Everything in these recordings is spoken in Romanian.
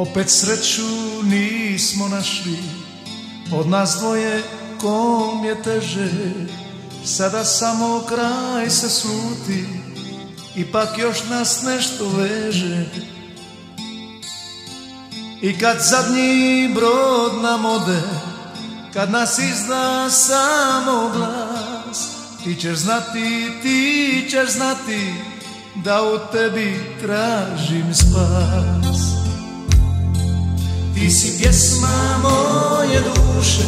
Opet sreću nismo našli, od nas dvoje kom je teže. Sada samo kraj se sluti, ipak još nas nešto veže. I kad zadnji brod nam ode, kad nas izda samo glas, ti ćeš znati, ti ćeš znati da u tebi tražim spas. Ti si pjesma moje duše,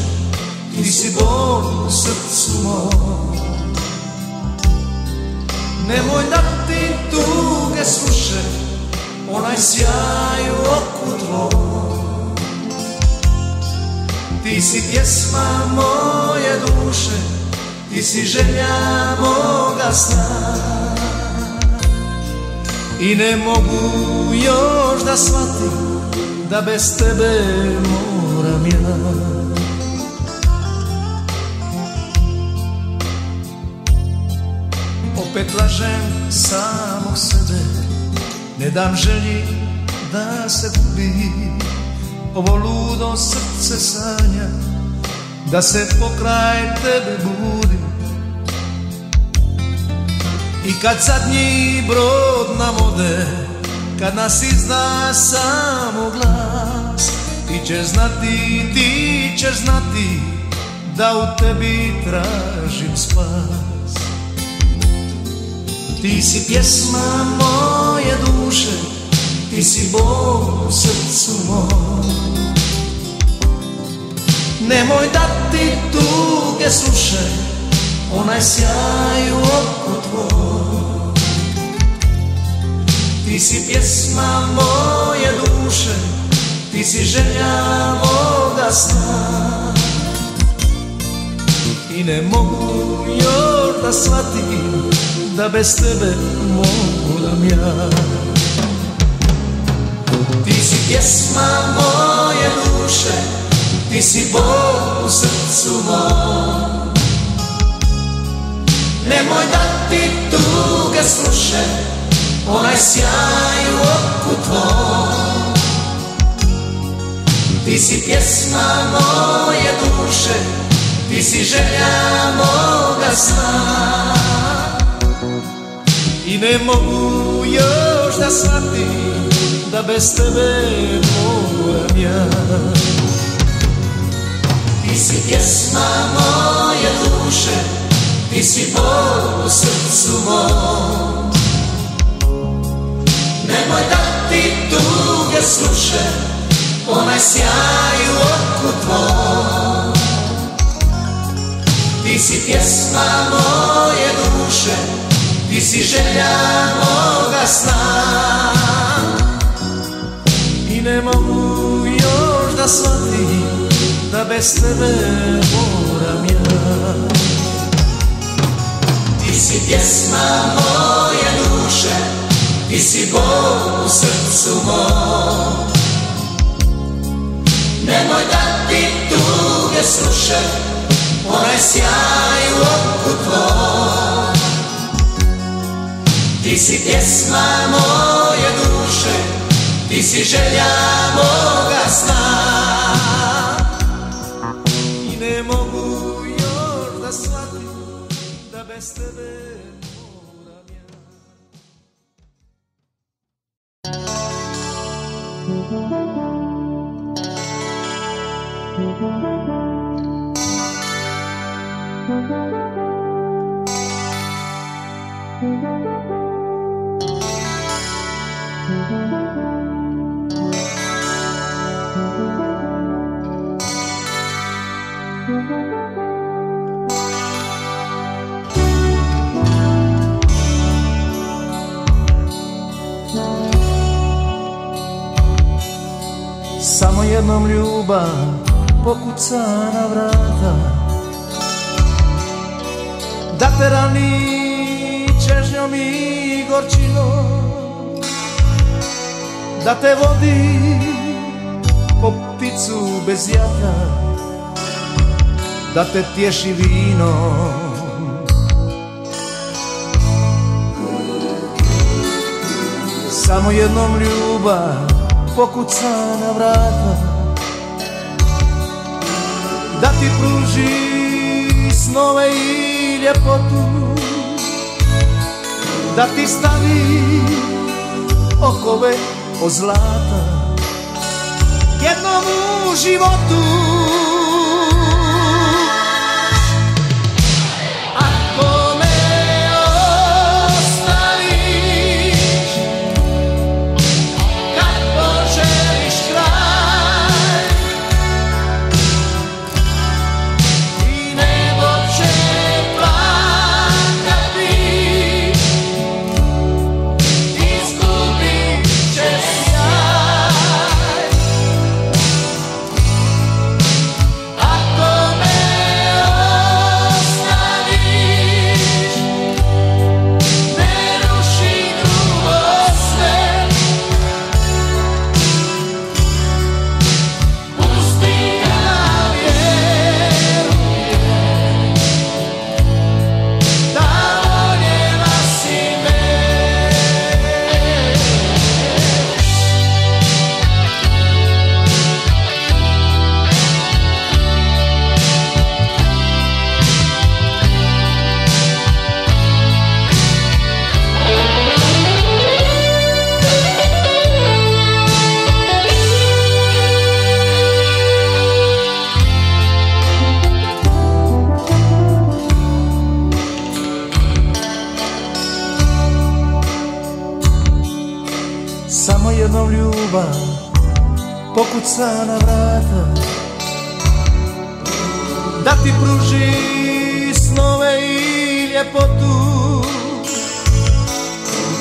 ti si bol u srcu moj. Nemoj da ti tuge sluše, onaj sjaj u oku tvoj. Ti si pjesma moje duše, ti si želja moga sna. I ne mogu još da shvatim da bez tebe moram ja. Opet lažem samog sebe, ne dam želji da se gubi. Ovo ludo srce sanja da se pokraj tebe budi. I kad zadnji brod nam ode, kad nas izda samo glas, ti ćeš znati, ti ćeš znati da u tebi tražim spas. Ti si pjesma moje duše, ti si bol u srcu moj. Nemoj da ti tuge sluše, onaj sjaj u oku tvoj. Ti si pjesma moje duše, ti si želja moga sna. I ne mogu još da shvatim da bez tebe moram ja. Ti si pjesma moje duše, ti si bol u srcu moj. Nemoj da ti tuge sluše, onaj sjaj u oku tvoj. Ti si pjesma moje duše, ti si želja moga sna. I ne mogu još da shvatim da bez tebe moram ja. Ti si pjesma moje duše, ti si bol u srcu moj. Nemoj da ti tuge sluše, onaj sjaj u oku tvoj. Ti si pjesma moje duše, ti si želja moga sna. I ne mogu još da shvatim da bez tebe moram ja. Ti si pjesma moje duše, ti si bol u srcu moj. Nemoj da ti tuge sluše, onaj sjaj u oku tvoj. Ti si pjesma moje duše, ti si želja moga sna. I ne mogu još da shvatim da bez tebe. Samo jednom ljubav pokuca na vrata, da te rani čežnjom i gorčinom, da te vodi po pticu bez jata, da te tješi vinom. Samo jednom ljubav pokucana vrata, da ti pruži snove i ljepotu, da ti stavi okove od zlata. Jednom u životu, ako me ostaviš, kad poželiš kraj, i nebo će plakati, izgubit će sjaj. Ako me ostaviš, ne ruši drugo sve, pusti da vjerujem, da voljela si me. Samo jednom ljubav pokuca na vrata, da ti pruži snove i ljepotu,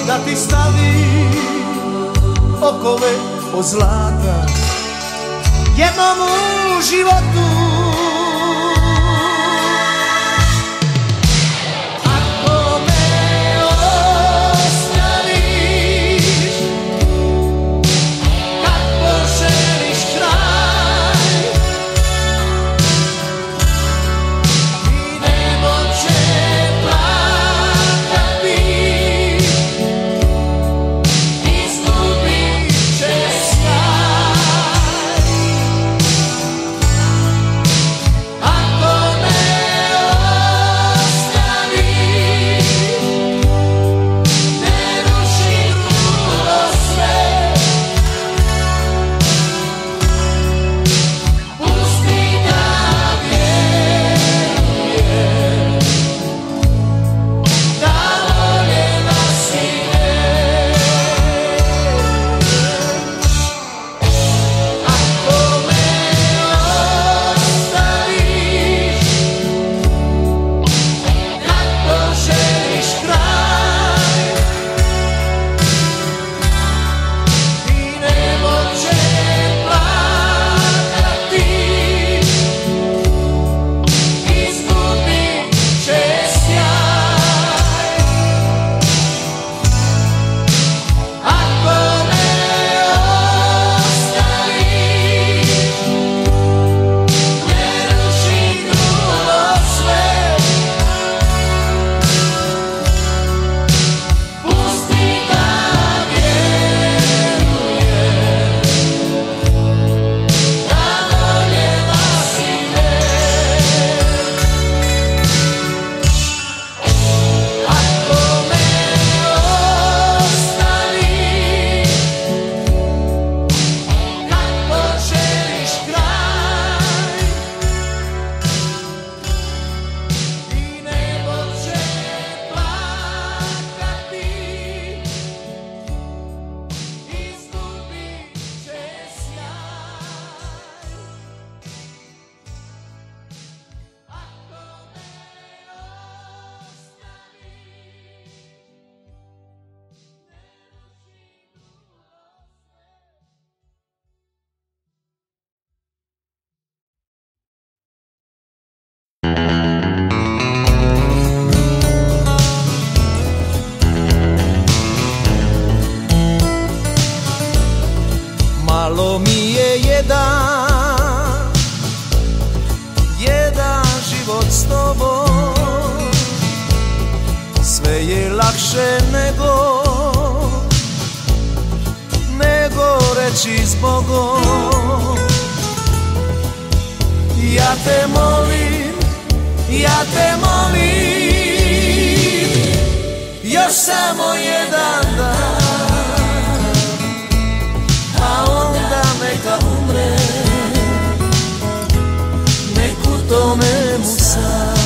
da ti stavi okove od zlata. Jednom u životu, ako me ostaviš, kad poželiš kraj, i nebo će plakati, izgubit će sjaj. Ako me ostaviš, ne ruši drugo sve, pusti da vjerujem, da voljela si me. Ako me ostaviš, kad poželiš kraj, i nebo će plakati, izgubit će sjaj. Ako me ostaviš, ne ruši drugo sve, pusti da vjerujem, da voljela si me. Ako me ostaviš, kad poželiš kraj, i nebo će plakati, izgubit će sjaj. Ako me ostaviš, ne ruši drugo sve. Malo mi je jedan život s tobom. Sve je lakše nego reći Bogom. Ja te molim, još samo jedan dan, a onda neka umre, nek u tome mu sam.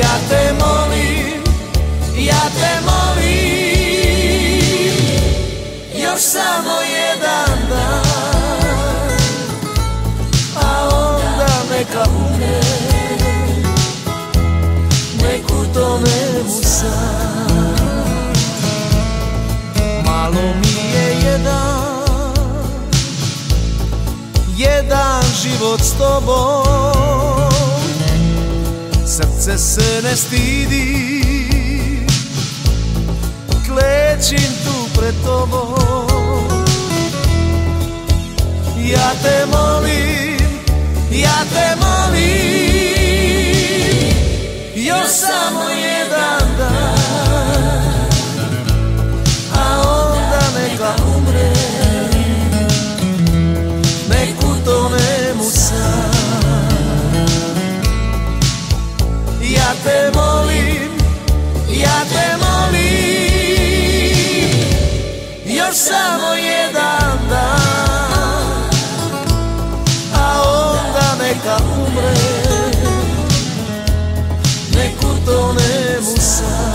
Ja te molim, još samo jedan dan. Malo mi je jedan život s tobom. Srce se ne stidi, klečim tu pred tobom. Ja te molim, još samo jedan dan, a onda neka umre, nek utone mu sam. Ja te molim, još samo jedan dan, a onda neka umre, nek utone mu sam.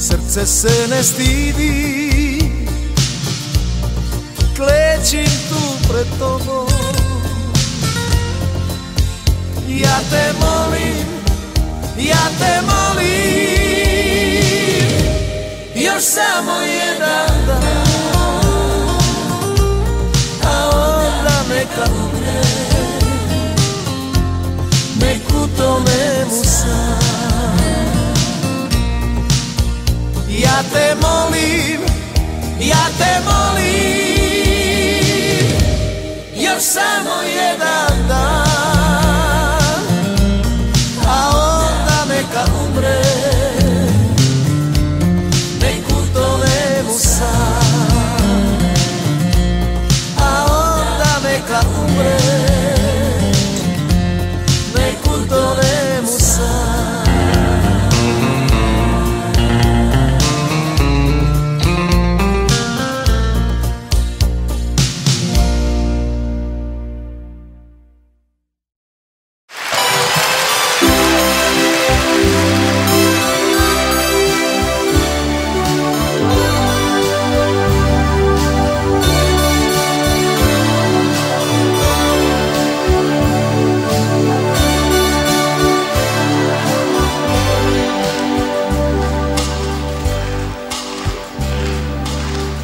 Srce se ne stidi, klečim tu pred tobom. Ja te molim, još samo jedan dan, a onda neka umre, nek utone mu sam. Ja te molim, još samo jedan dan, a onda neka umre, nek utone mu sam. A onda neka umre, nek utone mu sam.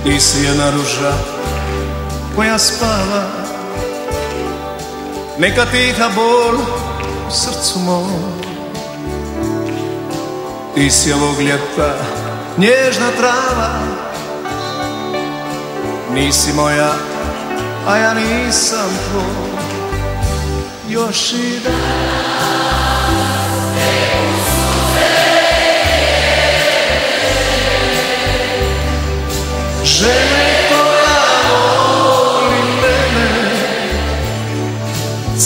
Ti si jedna ruža koja spava, neka tiha bol u srcu mom. Ti si ovog ljeta nježna trava, nisi moja, a ja nisam tvoj. Još i danas te suze žene koja voli mene,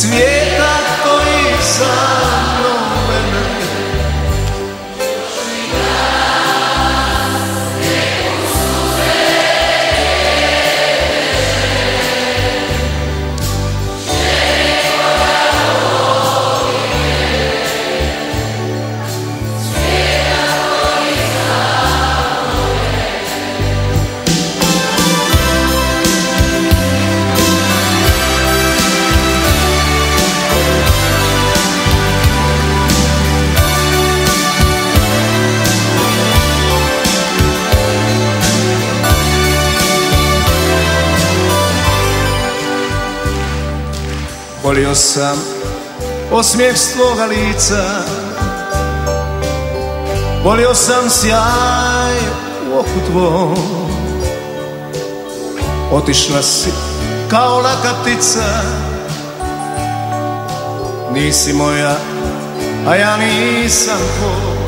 cvijeta koji za mnom mene. Još i danas teku suze žene koja voli Volio sam osmijeh s tvoga lica, volio sam sjaj u oku tvom. Otišla si kao laka ptica, nisi moja, a ja nisam tvoj.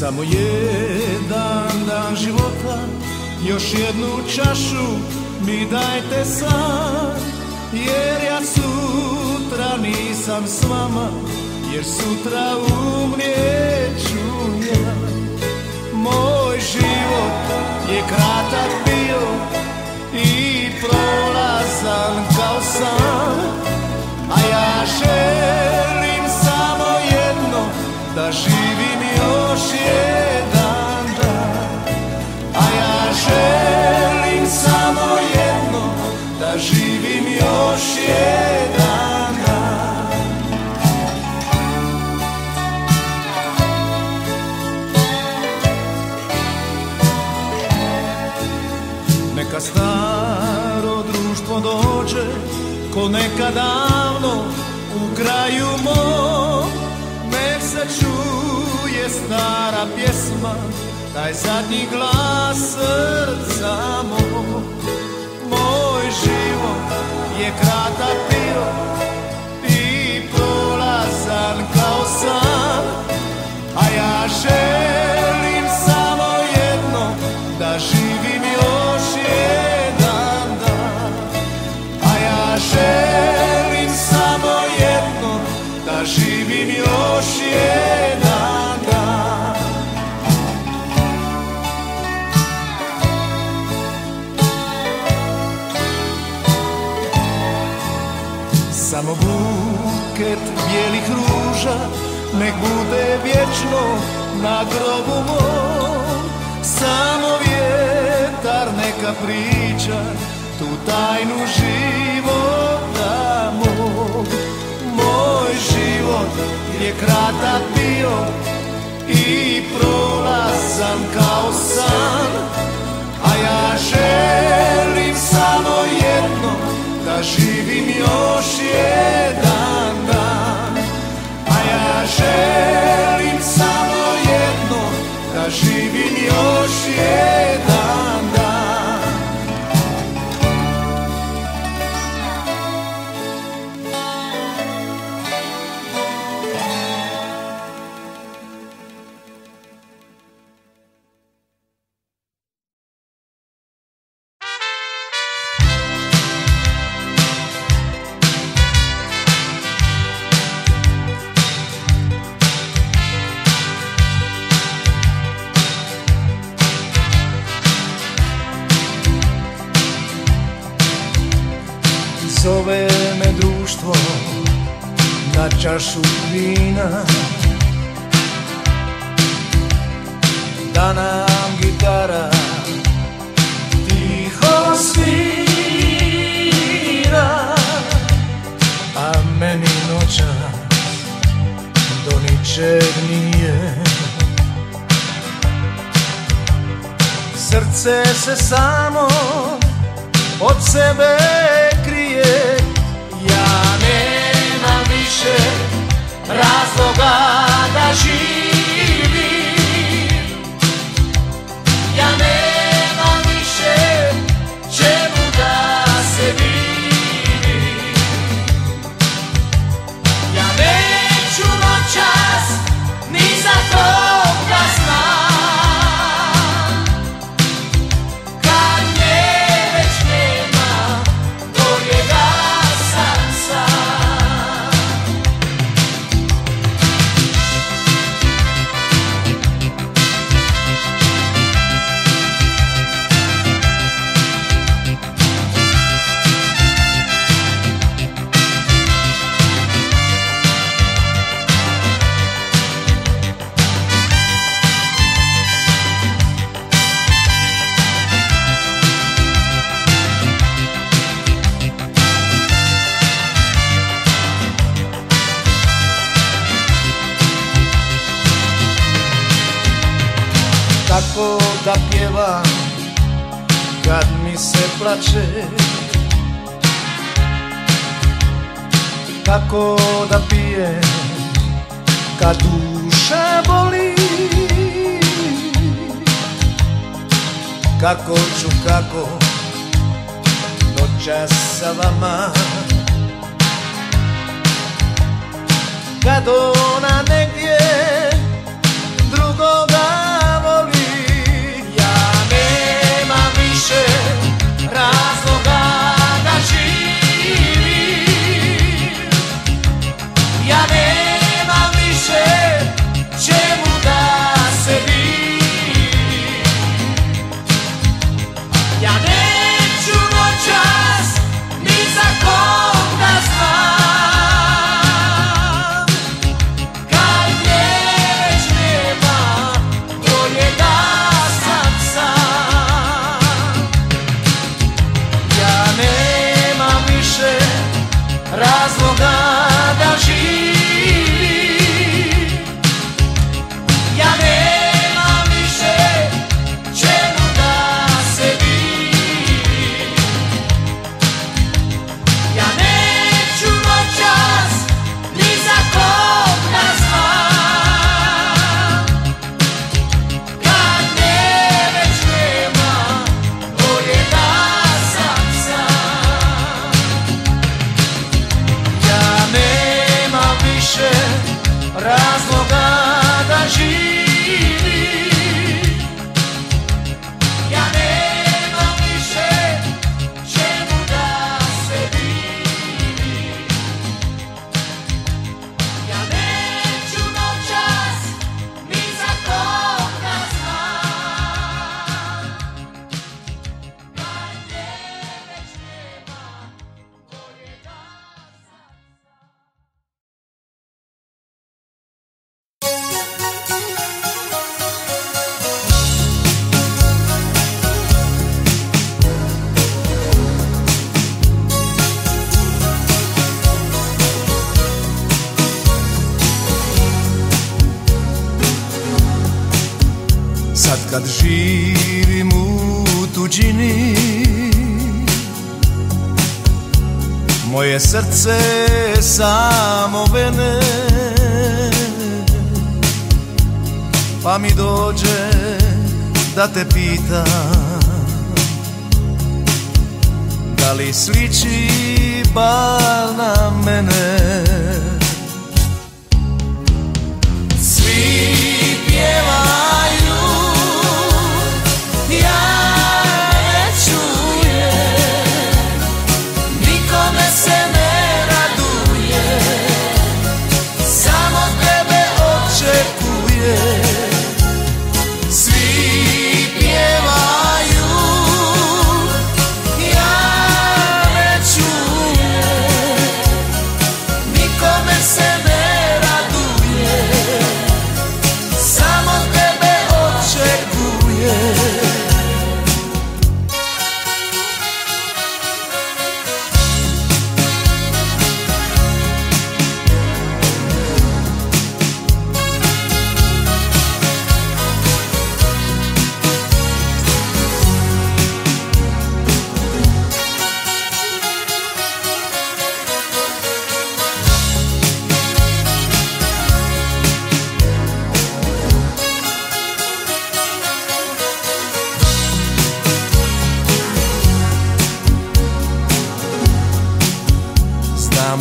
Samo jedan dan života, još jednu čašu mi dajte sad, jer ja sutra nisam s vama, jer sutra umrijeću ja. Moj život je kratak bio i prolazan kao san, a ja želim samo jedno, da živim još jedan dan, a ja želim samo jedno, da živim još jedan dan. Neka staro društvo dođe, ko nekad davno u kraju moj, nek se čuje stara pjesma, taj zadnji glas srca moj. Moj život je kratak bio i prolazan kao san, a ja želim samo jedno, da živim još jedan dan, a ja želim samo jedno, da živim još jedan dan. Samo buket bijelih ruža nek bude vječno na grobu mom, samo vjetar neka priča tu tajnu života mog. Moj život je kratak bio i prolazan kao san, a ja želim samo jedno, da živim još jedan dan, a ja želim samo jedno, da živim još jedan dan. Zove me društvo na čašu vina, da nam gitara tiho svira, a meni noćas do ničeg nije. Srce se samo od sebe krije, ja nema više razloga da živim. Ja nemam više čemu da se divim. Ja neću noćas ni za toga sna. Tako da pjevam kad mi se plače, tako da pijem kad duša boli. Kako ću, kako noćas sa vama, kad ona negdje drugoga. Kad živim u tuđini, moje srce samo vene, pa mi dođe da te pitam, da li sliči bal na mene. Svi pjevaju, nikome se ne raduje, samo tebe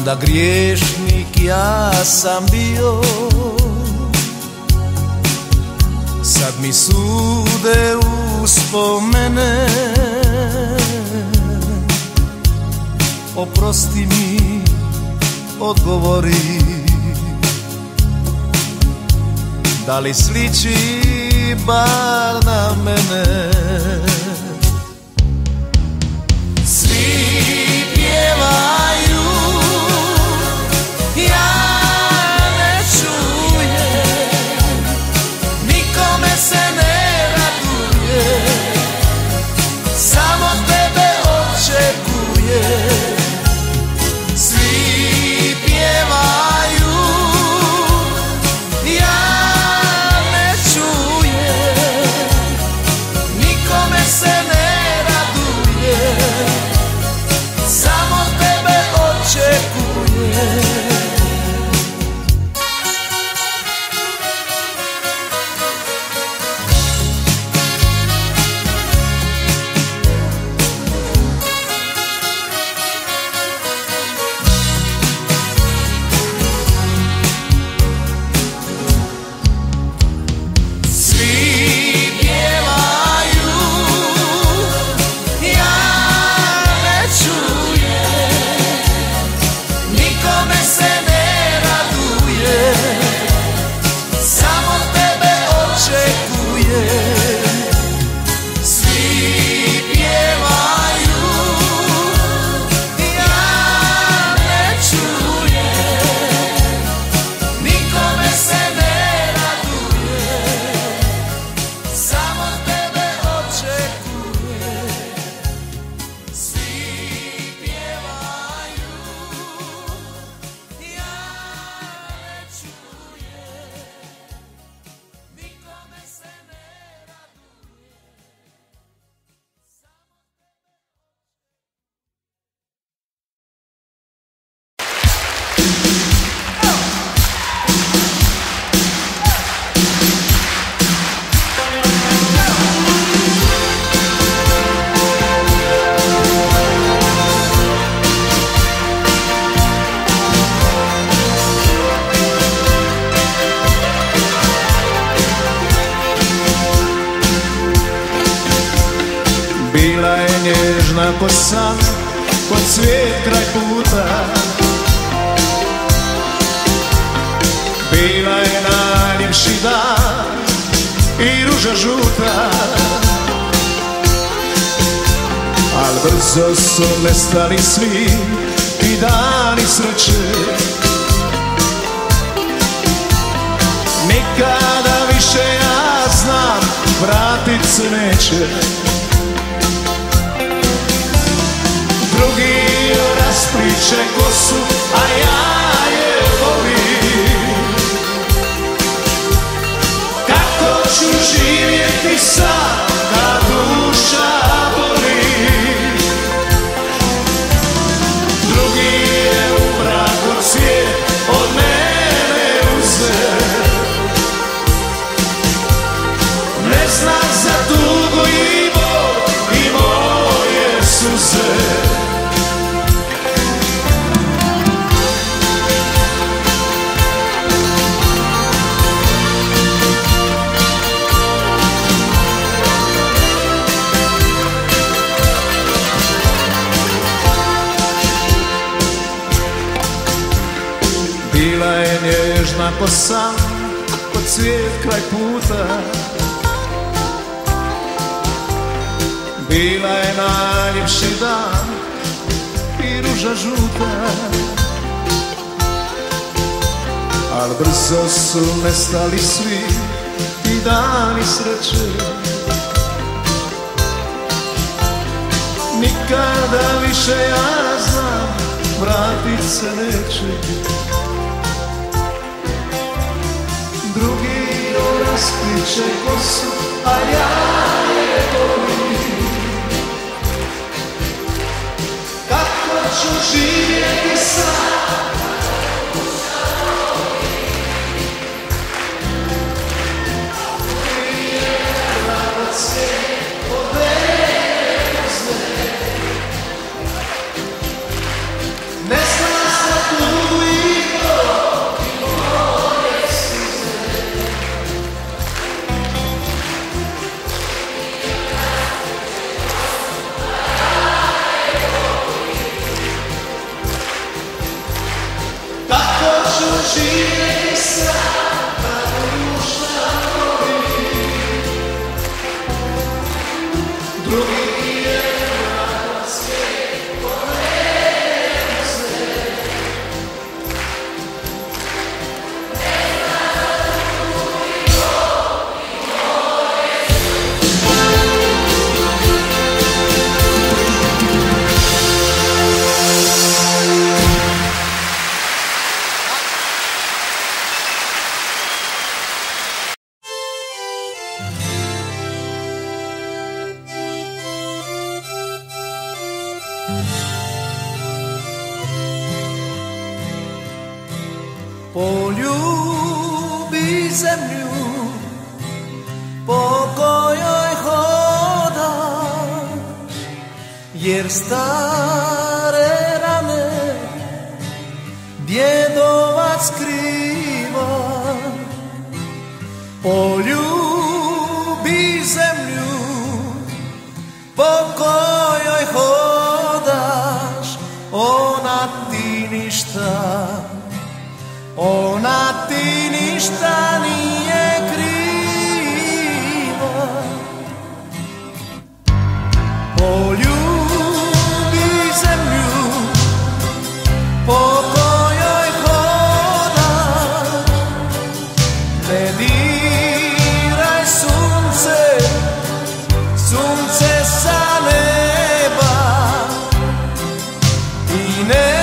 da grijnik ja sam bio, sad mi sude uspomene. Oprosti mi, odgovori, da li sliči bar na mene? Ko san, ko cvijet kraj puta. Bila je najljepši dan i ruža žuta, al brzo su nestali svi ti dani sreće. Nikada više ja znam vratit se neće. Drugi raspriče kosu, a ja je volim. Kako ću živjeti sad, ta duša boli. Drugi je u braku cvijet od mene uzeo. Ne znam za dugo i bol i moje suze. Bila je nježna ko san, ko cvijet kraj puta. Bila je najljepši dan i ruža žuta, al brzo su nestali svi ti dani sreće. Nikada više ja znam vratit se neće. Drugi raspliče kosu, a ja je volim. Kako ću živjeti sad? Drugi je rada svijet od mene uzme. Ne znam za tu Poljubi zemlju, po kojoj hodaš, jer stare rane djedova skriva. Poljubi zemlju, po kojoj hodaš, ona ti ništa. Ona ti ništa nije kriva. Poljubi zemlju po kojoj hodaš, ne diraj sunce, sunce sa neba, i ne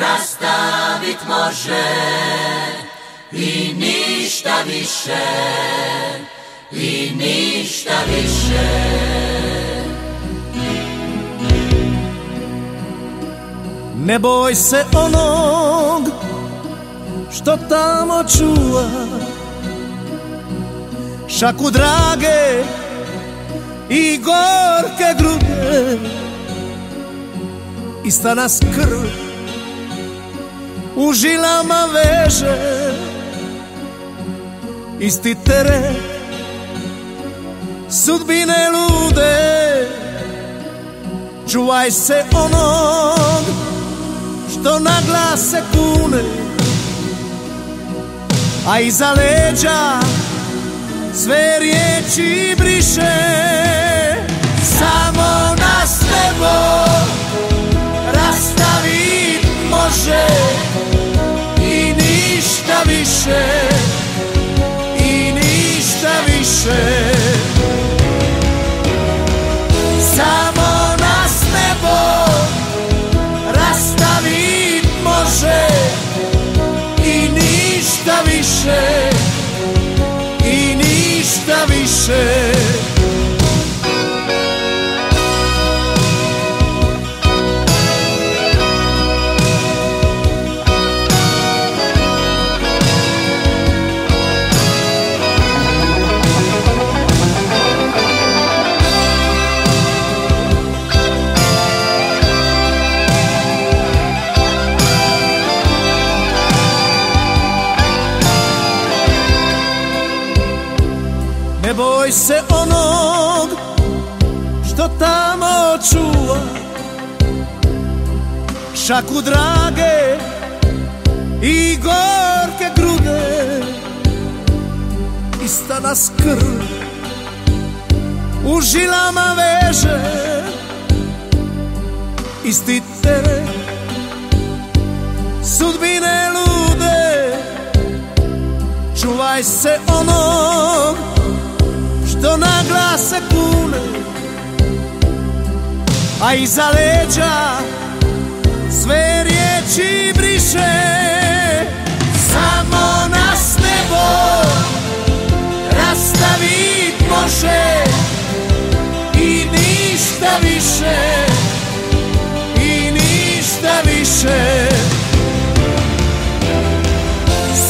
rastavit može i ništa liniștea vișe, liniștea vișe. Ne boj se onog što tamo čuva, šaku drage i gorke grube. Ista nas krv u žilama veže, isti teren sudbine lude. Čuvaj se onog što na glas se kune, a iza leđa sve riječi briše. Samo nas nebo rastavit može i ništa više, i ništa više. Samo nas nebo rastavit može i ništa više, i ništa više. Ne boj se onog što tamo čuva, šaku drage i gorke grude. Ista nas krv u žilama veže, isti teren sudbine lude. Čuvaj se onog do na glas se kune, a iza leđa sve riječi briše. Samo nas nebo rastavit može i ništa više, i ništa više.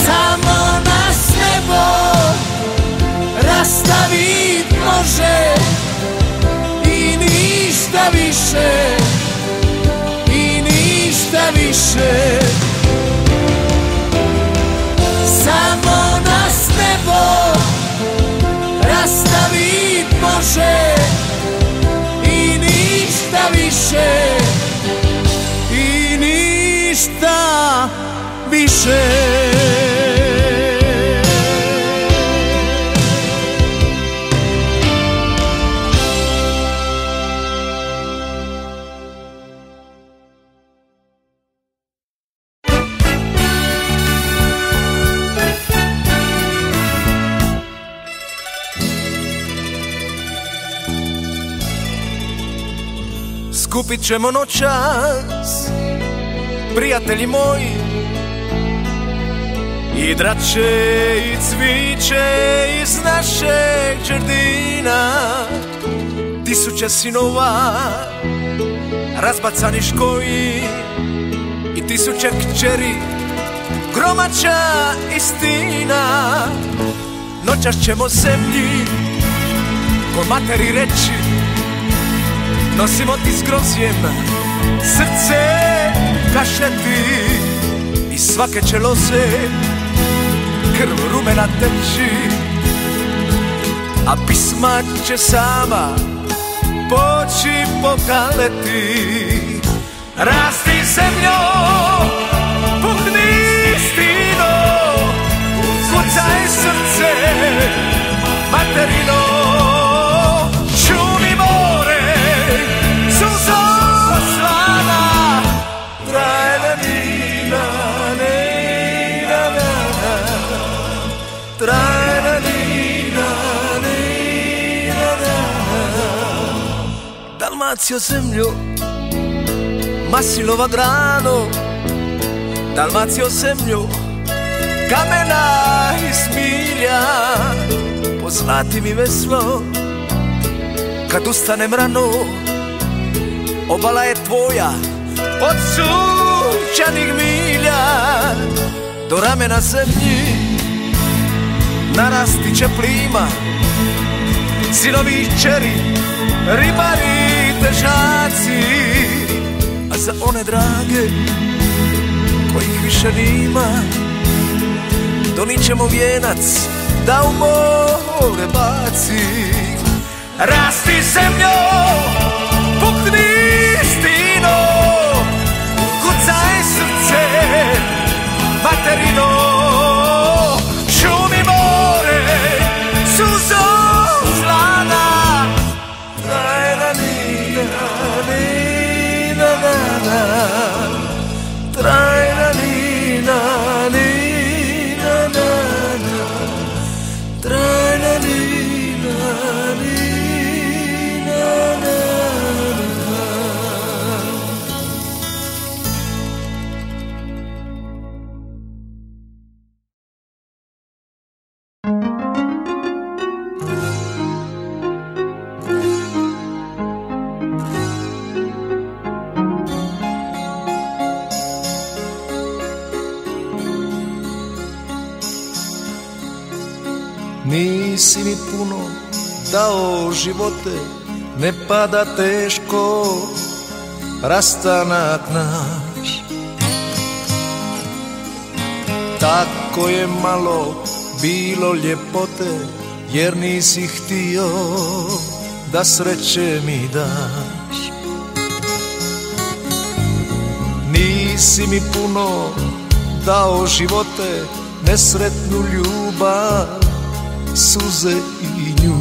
Samo nas nebo rastavit može i ništa više, i ništa više. Samo nas nebo rastavit može i ništa više, i ništa više. Kupit ćemo noćas, prijatelji moji, i drače i cviće iz našeg džardina. Tisuće sinova razbacani škoji i tisuće kćeri gromača istina. Noćas ćemo zemlji ko materi reći, nosimo ti s grozjem srce kašljati. I svake će loze krv rumena teći, a pisma će sama poći pokaleti. Rasti zemljo, puhni istino, kucaj srce materino. Dalmacijo zemljo, maslinova grano, Dalmacijo zemljo, kamena i smija. Zlatimi veslo, kad ustanem rano, obala je tvoja od sunčanih milja do ramena zemlji. Narasti će plima, sinovi i čeri, ribari i težaci. A za one drage kojih više nima, donit ćemo vijenac da u more baci. Rasti zemljo, pukni istino, kucaj srce materino. Šumi more, suzo zlana, trajna. Nisi mi puno dao živote, ne pada teško rastanak naš. Tako je malo bilo ljepote, jer nisi htio da sreće mi daš. Nisi mi puno dao živote, nesretnu ljubav, suze i nju.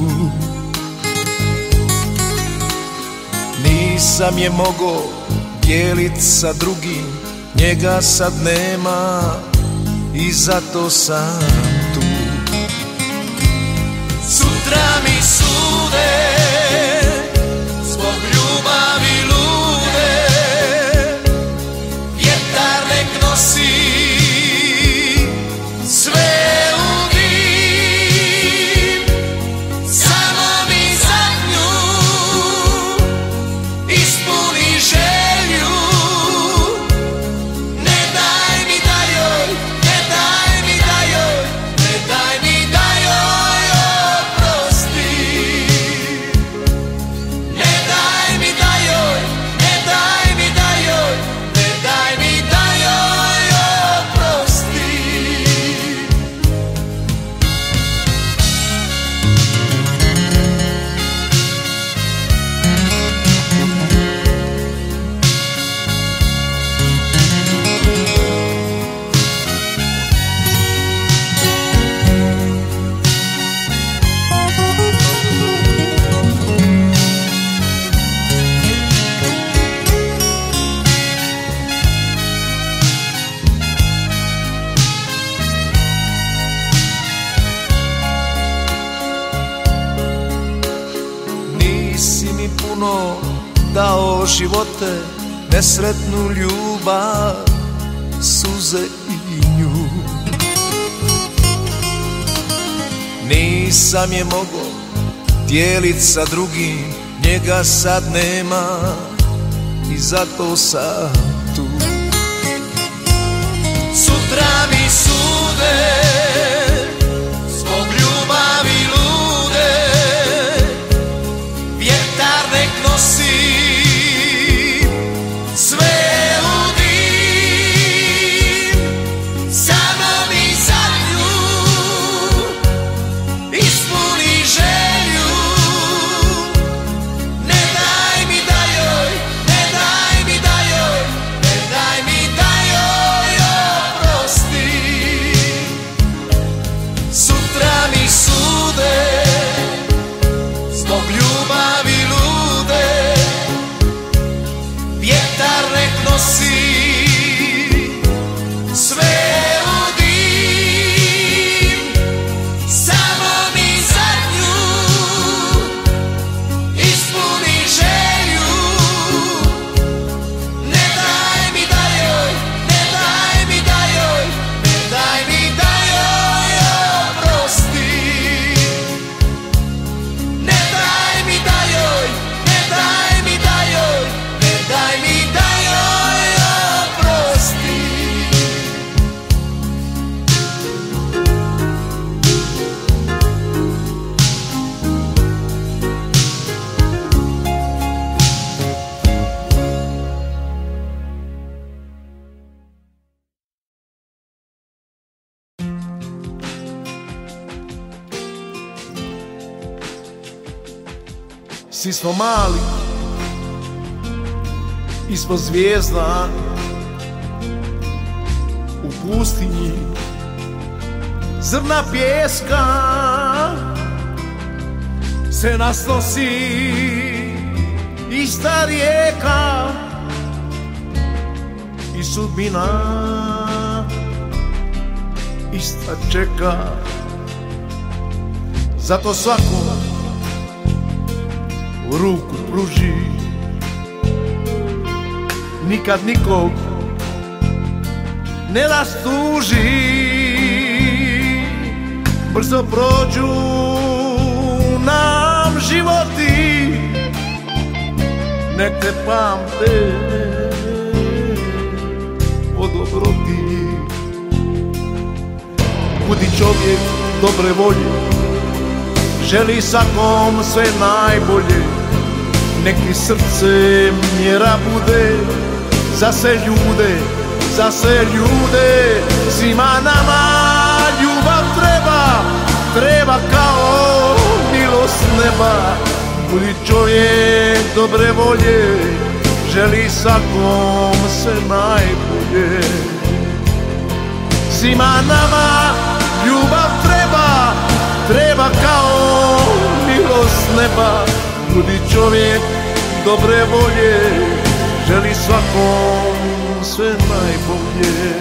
Nisam je mogo dijelit sa drugim, njega sad nema i zato sam tu. Sutra mi sude zbog ljubavi lude, vjetar nek nosi živote, nesretnu ljubav, suze i nju. Nisam je mogo dijelit sa drugim, njega sad nema i zato sam tu. Sutra mi sude zbog ljubavi lude, vjetar nek nosi Svi smo mali, ispod zvijezda, u pustinji, zrna pjeska se nas nosi, ista rijeka i sudbina ista čeka. Zato svako ruku pruži, nikad nikog ne rastuži. Brzo prođu nam životi, nek te pamte po dobroti. Budi čovjek dobre volje, želi svakom sve najbolje. Nek ti srce mjera bude za sve ljude, za sve ljude. Svima nama ljubav treba, treba kao milost neba. Budi čovjek dobre volje, želi svakom sve najbolje. Svima nama ljubav treba, treba kao milost neba. Budi čovjek dobre volje, želi svakom sve najbolje.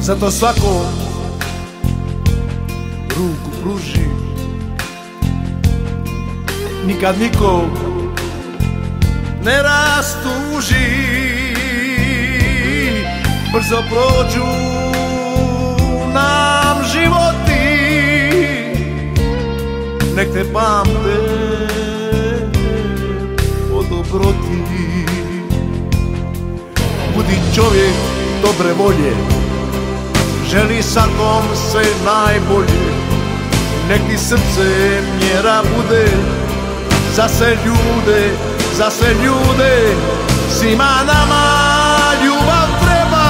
Zato svako ruku pruži, nikad nikog ne rastuži. Brzo prođu nam životi, nek te pamte o dobroti. Budi čovjek dobre volje, želi svakom sve najbolje. Nek ti srce mjera bude za sve ljude, za sve ljude. Svima nama ljubav treba,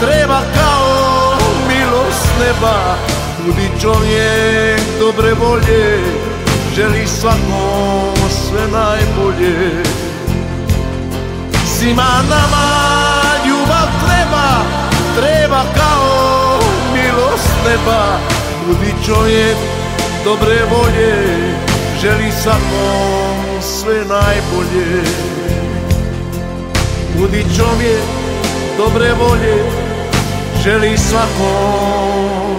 treba kao milost neba. Budi čovjek dobre volje, želi svakom sve najbolje. Svima nama ljubav treba, treba kao milost neba. Budi čovjek dobre volje, želi svakom sve najbolje. Budi čovjek dobre volje, želi svakom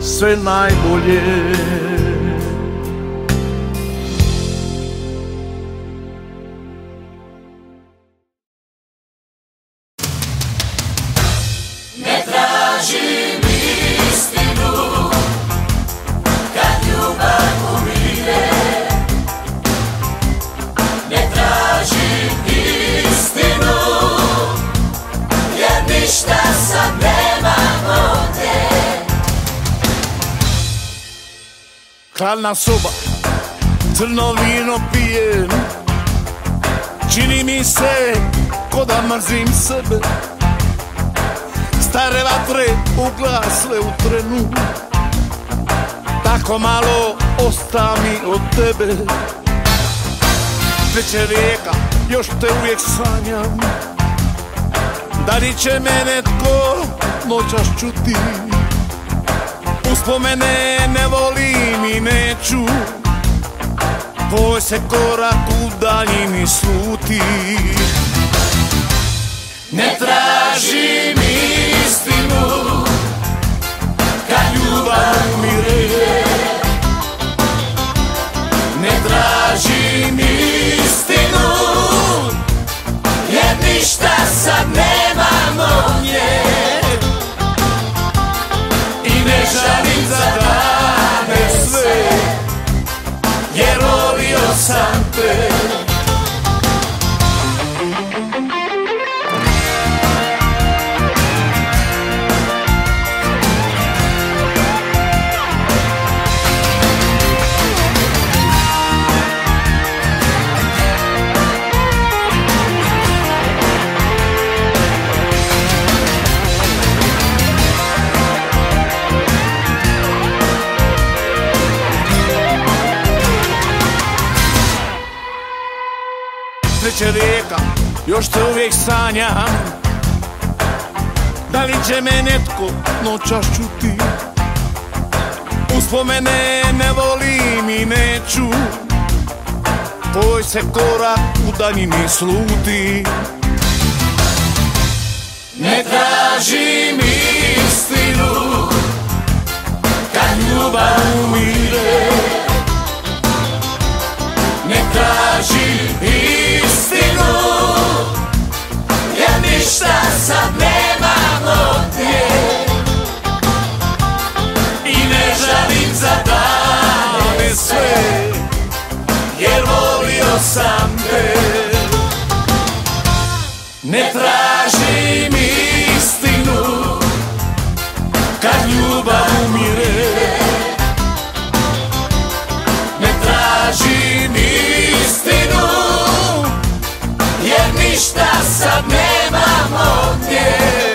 sve najbolje. Hladna soba, crno vino pijem, čini mi se ko da mrzim sebe. Stare vatre ugasle u trenu, tako malo osta mi od tebe. Večer rijeka, još te uvijek sanjam, da li će mene tko noćas čuti. Uspomene ne volim i neću, tvoj se korak u daljini sluti. Ne tražim istinu kad ljubav mi reje. Ne tražim istinu jer ništa sad nemam od nje. Žalim za dane sve, jer volio sam te. человека, još te uvijek sanjam. Da li će me netko noćas čuti? Uspomene ne volim i neću. Tvoj se korak u daljini sluti. Ne tražim istinu kad ljubav umire. Ne tražim istinu jer ništa sad nemam od nje. I ne žalim za dane sve jer volio sam te. Ne tražim istinu kad ljubav umire. Ne tražim istinu jer ništa sad nemam od nje.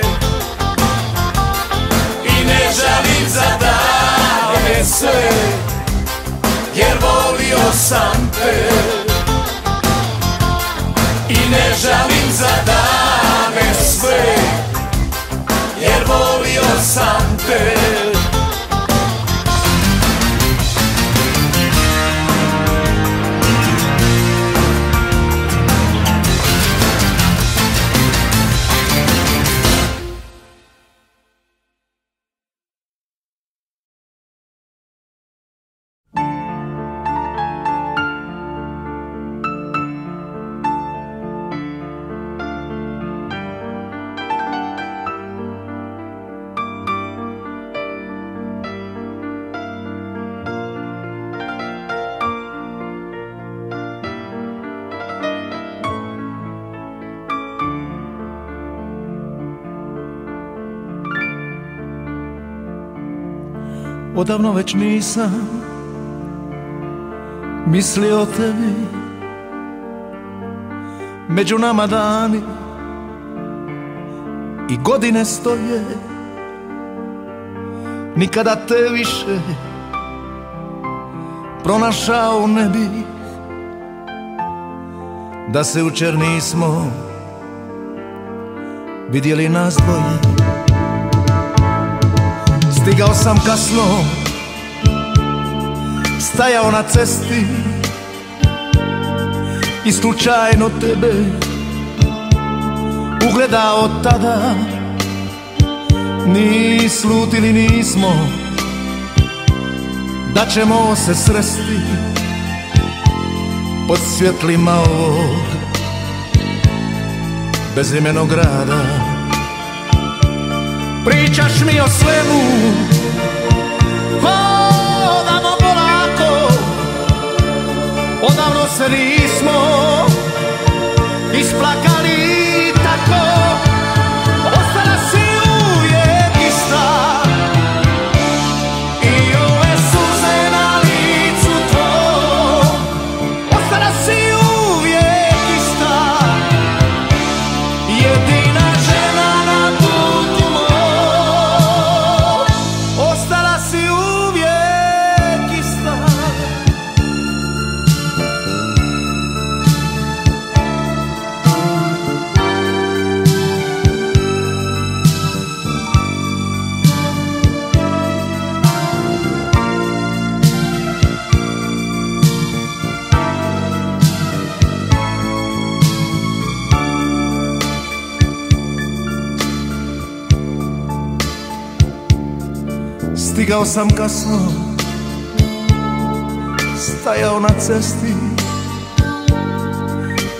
I ne žalim za dane sve jer volio sam te. I ne žalim za dane sve jer volio sam te. Odavno već nisam mislio o tebi. Među nama dani i godine stoje. Nikada te više pronašao ne bih. Da se jučer nismo vidjeli nas dvoje. Stigao sam kasno, stajao na cesti i slučajno tebe ugledao tada. Ni slutili nismo da ćemo se sresti pod svjetlima ovog bezimenog grada. Pričaš mi o svemu, hodamo polako. Odavno se nismo isplakali tako. Ostala si uvijek ista i ove suze na licu tvoj. Ostala si uvijek ista, jedina žena. Stigao sam kasno, stajao na cesti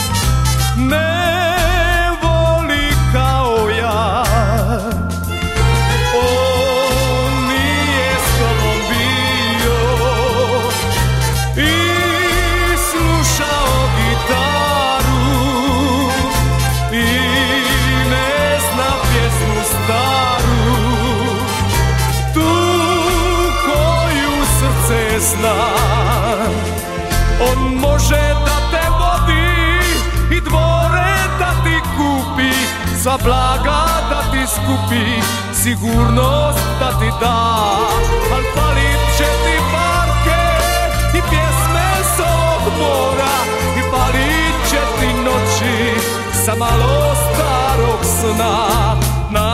ne voli kao ja. On nije s tobom bio i slušao znam. On može da te vodi i dvore da ti kupi, za blaga da ti skupi, sigurnost da ti da, al palit će ti parke i pjesme s ovog mora, i palit će ti noći sa malo starog sna. Na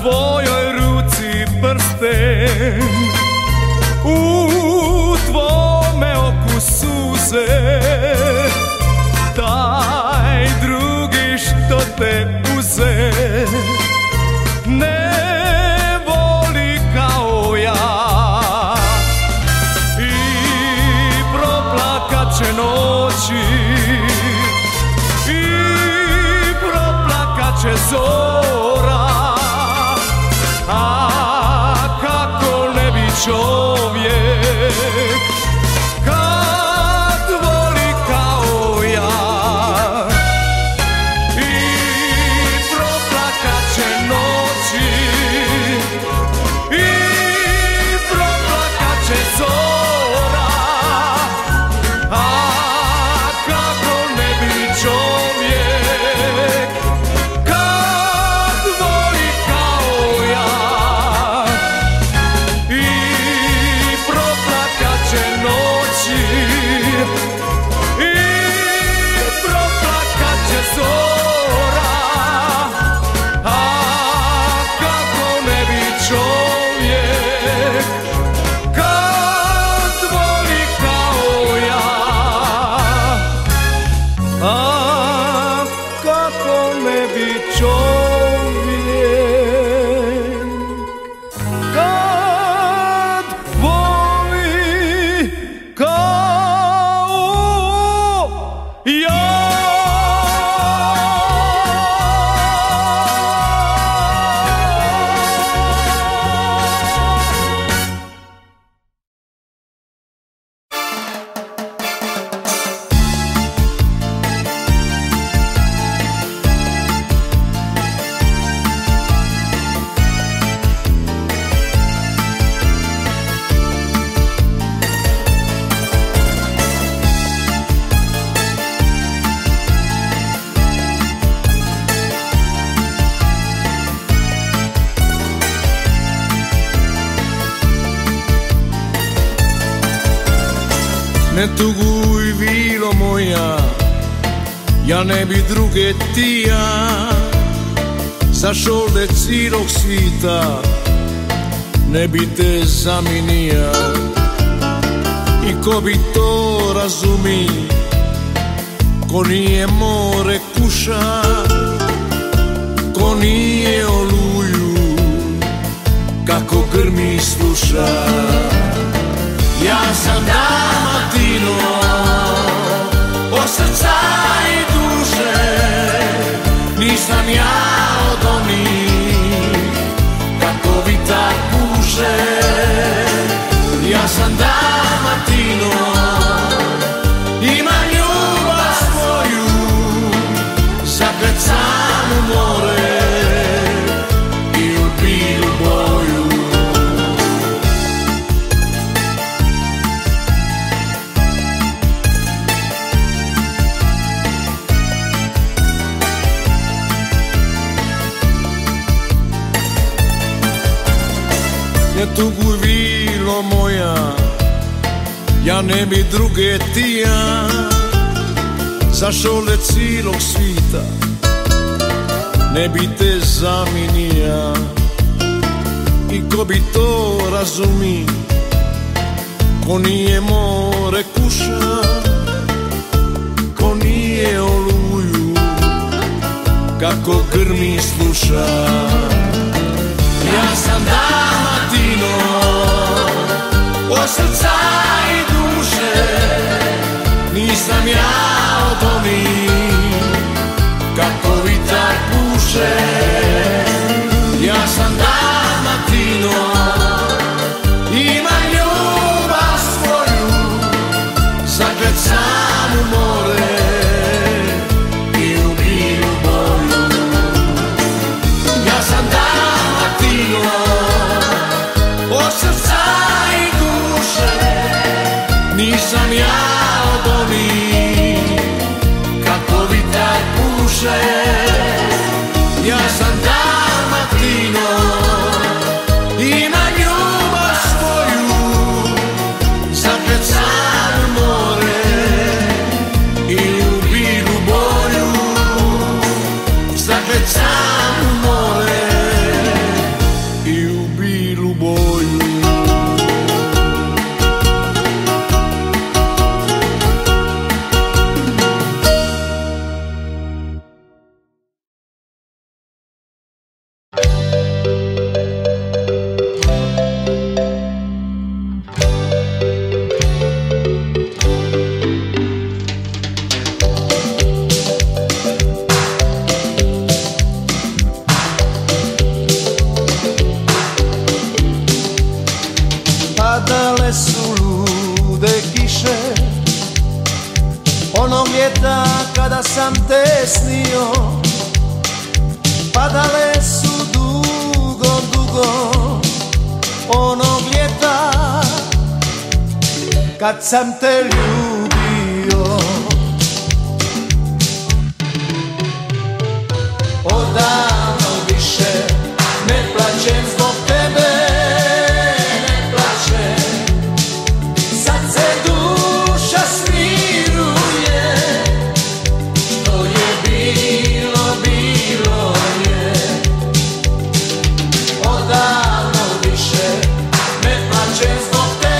tvojoj ruci prsten, u tvome oku suze, taj drugi što te uze ne voli kao ja. I proplakat će noći i proplakat će zora, a kako ne bi čovjek kad voli kao ja. I proplakat će noći i proplakat će zora, a kako ne bi čovjek kad voli kao ja. Ne tuguj, vilo moja, ja ne bi druge tija, zašol de cilog svita, ne bi te zaminija. I ko bi to razumi, Konije more kuša, konije oluju, kako grmi sluša. Ja sam Dalmatino, od srca i duše, nisam ja od onih, kako vitar puše. Ja sam Dalmatino, ne tuguj vilo moja, ja ne bi druge tija, za šole cilog svita, ne bi te zaminija. I ko bi to razumi, ko nije more kuša, ko nije oluju, kako grmi sluša. Ja sam Dalmatino, od srca i duše, nisam ja od onih, kako vitar puše. Ja sam Dalmatino, imam ljubav svoju, zakljet sam u more. Nisam ja od onih, kako vitar puše. Ja sam Dalmatino, imam ljubav svoju, zakljet sam u more i u bilu boju, zakljet sam u more i u bilu boju. Kad sam te ljubio, odavno više ne plaćem zbog tebe, ne plaćem. Sad se duša smiruje, što je bilo, bilo je. Odavno više ne plaćem zbog tebe.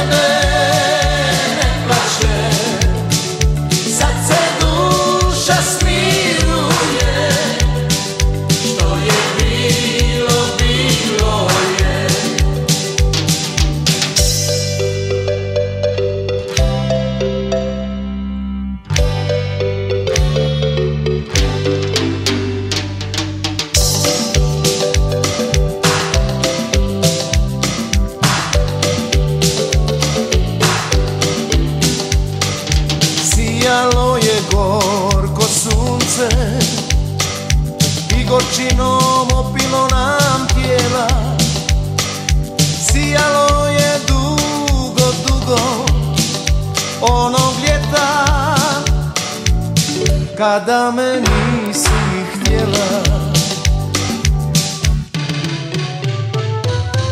Kada me nisi htjela,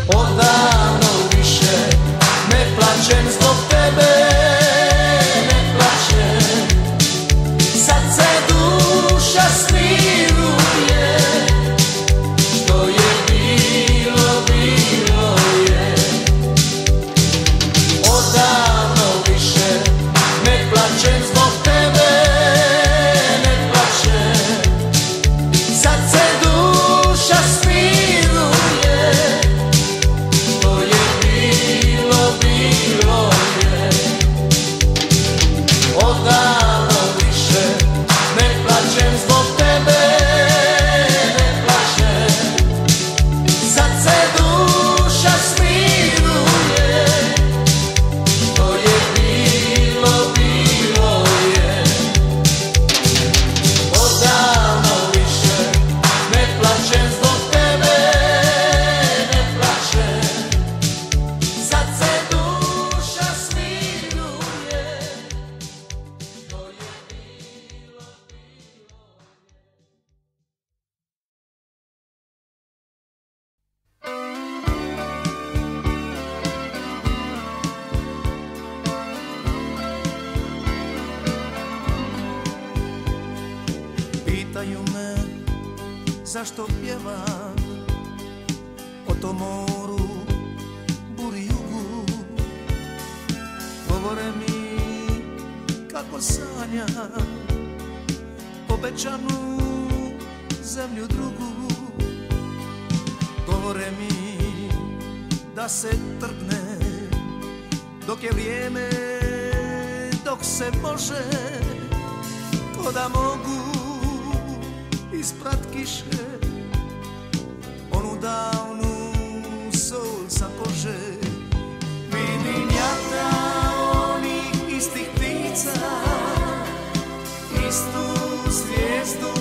odavno više ne plaćem zbog tebe, ne plaćem. Sad se duša smiruje, što je bilo, bilo je. Odavno više ne plaćem zbog tebe, pitaju me zašto pjevam o tom moru, buri jugu. Govore mi kako sanjam obećanu zemlju drugu. Govore mi da se trpne dok je vrijeme, dok se može, ko da mogu isprat kiše onu davnu sol sa kože. Vidim jata onih istih ptica, istu zvijezdu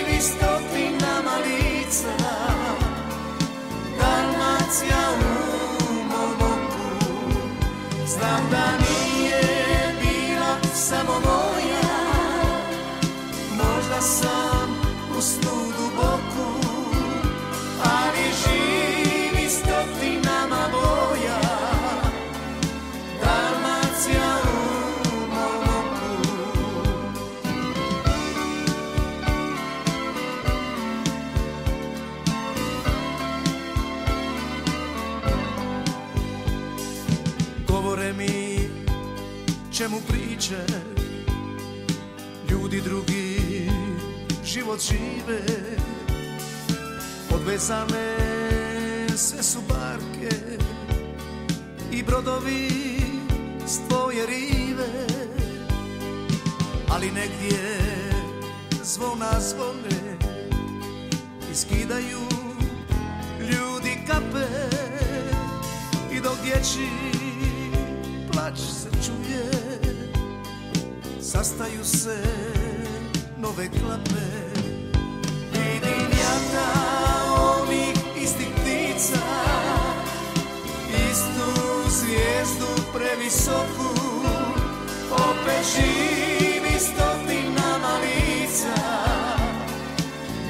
stotinama lica. Dalmacija u mom oku, znam da nije bila samo moja, možda sam u snu duboku, ali živi stotinama boja. Dalmacija u mom oku. Govore mi čemu priče, ljudi drugi život žive, odvezane sve su barke i brodovi s tvoje rive, ali negdje zvona zvone i skidaju ljudi kape, i dok dječji plać se čuje, sastaju se nove klape. Vidim jata onih istih ptica, istu zvijezdu previsoku, opet živi stotinama lica.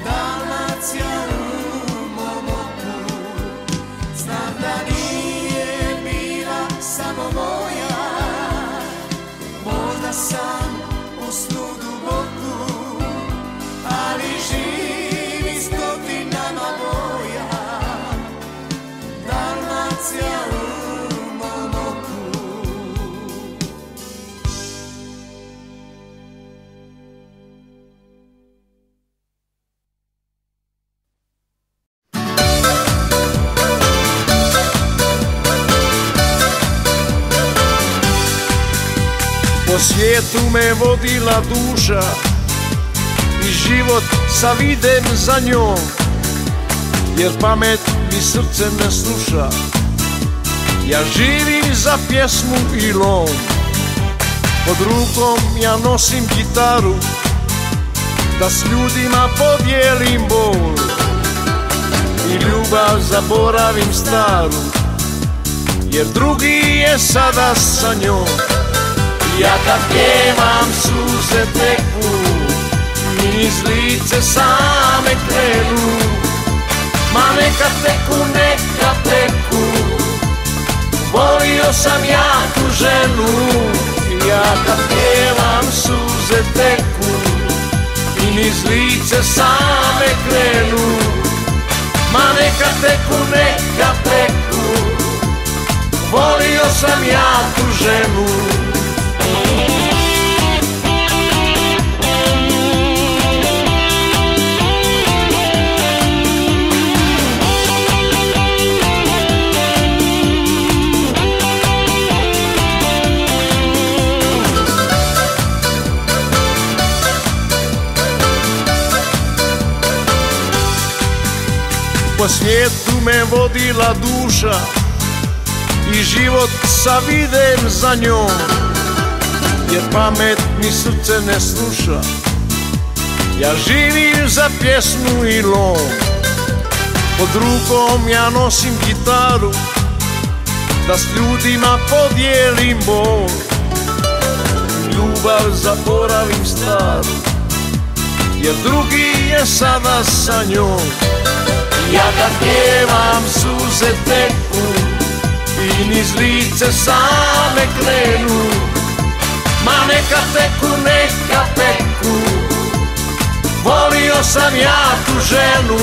Dalmacija u mom oku, znam da nije bila samo moja, možda sam u snu duboku, ali živi stotinama boja. Dalmacija u mom oku. Po svijetu me vodila duša i život zavidem za njom, jer pamet mi srce ne sluša, ja živim za pjesmu i lom. Pod rukom ja nosim gitaru da s ljudima podijelim bol, i ljubav zaboravim staru jer drugi je sada sa njom. Ja kad pjevam suze teku, mi iz lice same krenu, ma neka teku, neka teku, volio sam jaku ženu. Ja kad pjevam suze teku, mi iz lice same krenu, ma neka teku, neka teku, volio sam jaku ženu. Po svijetu me vodila duša i život zavidem za njom, jer pamet mi srce ne sluša, ja živim za pjesmu i lom. Pod rukom ja nosim gitaru da s ljudima podijelim bol, ljubav zaboravim staru jer drugi je sada sa njom. Ja kad pjevam suze teku i niz lice same krenu, neka peku, volio sam ja tu ženu,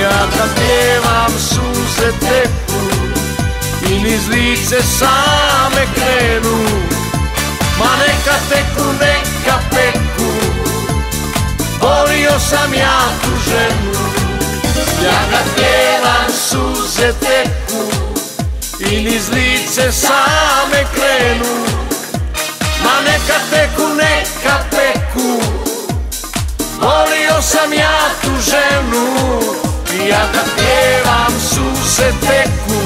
ja da pjevam suze teku i niz lice same krenu, ma neka teku, neka peku, volio sam ja tu ženu, ja da pjevam suze teku i niz lice same krenu. Ma neka teku, neka teku, volio sam ja tu ženu, ja da pjevam suze teku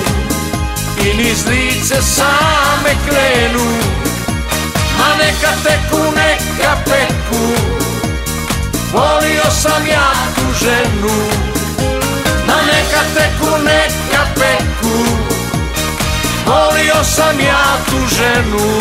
i niz lice same krenu. Ma neka teku, neka teku, volio sam ja tu ženu, ma neka teku, neka teku, volio sam ja tu ženu.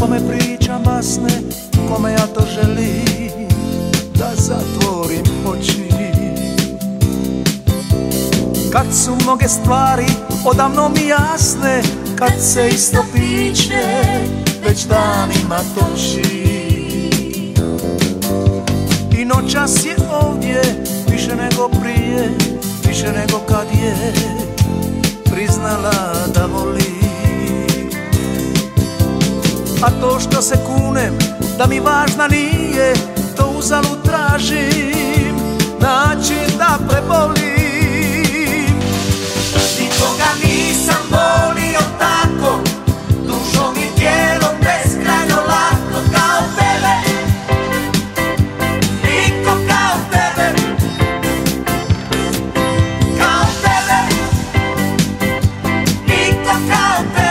Kome pričam basne, kome ja to želim da zatvorim oči. Kad su mnoge stvari odavno mi jasne, kad se isto piće već danima toči. I noćas je ovdje više nego prije, više nego kad je priznala da voli. A to što se kunem da mi važna nije, to uzalud tražim način da prebolim. Nikoga nisam volio tako, dušom i tijelom beskrajno lako kao tebe, niko kao tebe, kao tebe, niko kao tebe.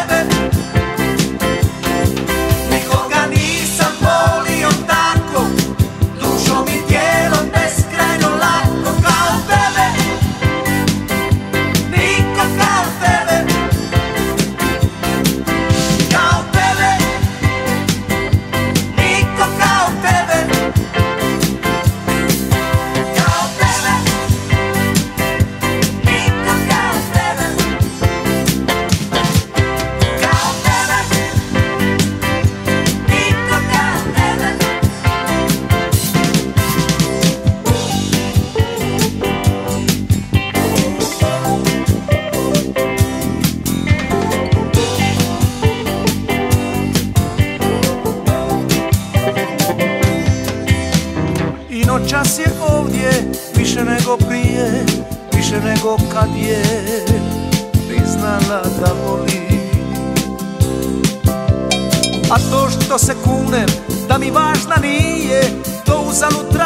Čas je ovdje, više nego prije, više nego kad je priznala da voli. A to što se kunem da mi važna nije, to uzalud